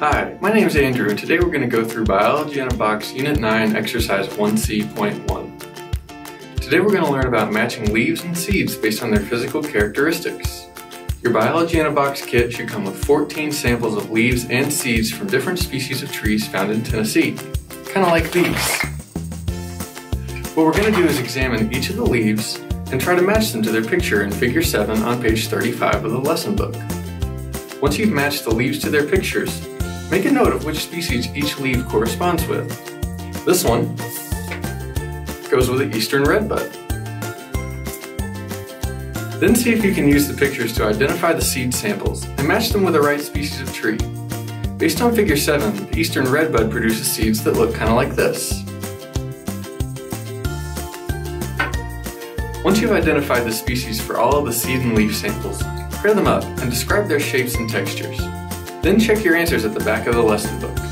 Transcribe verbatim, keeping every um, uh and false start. Hi, my name is Andrew and today we're going to go through Biology in a Box Unit nine Exercise one C point one. Today we're going to learn about matching leaves and seeds based on their physical characteristics. Your Biology in a Box kit should come with fourteen samples of leaves and seeds from different species of trees found in Tennessee, kind of like these. What we're going to do is examine each of the leaves and try to match them to their picture in Figure seven on page thirty-five of the lesson book. Once you've matched the leaves to their pictures, make a note of which species each leaf corresponds with. This one goes with the eastern redbud. Then see if you can use the pictures to identify the seed samples and match them with the right species of tree. Based on Figure seven, the eastern redbud produces seeds that look kind of like this. Once you've identified the species for all of the seed and leaf samples, pair them up and describe their shapes and textures. Then check your answers at the back of the lesson book.